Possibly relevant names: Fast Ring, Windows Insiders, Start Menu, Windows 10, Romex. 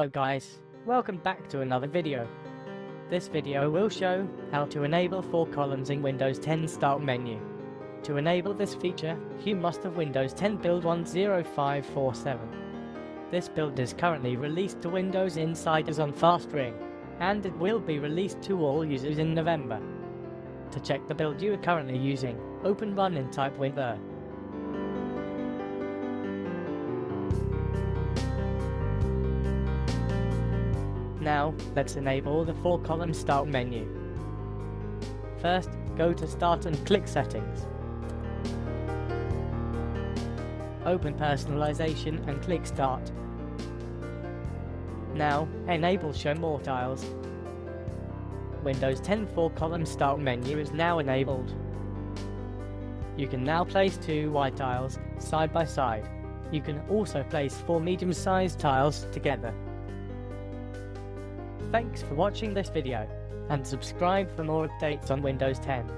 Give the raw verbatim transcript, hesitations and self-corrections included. Hello guys, welcome back to another video. This video will show how to enable four columns in Windows ten Start menu. To enable this feature, you must have Windows ten build one zero five four seven. This build is currently released to Windows Insiders on Fast Ring, and it will be released to all users in November. To check the build you are currently using, open Run and type Win. Now, let's enable the four column Start menu. First, go to Start and click Settings. Open Personalization and click Start. Now, enable Show More Tiles. Windows ten four column Start menu is now enabled. You can now place two white tiles side by side. You can also place four medium-sized tiles together. Thanks for watching this video, and subscribe for more updates on Windows ten.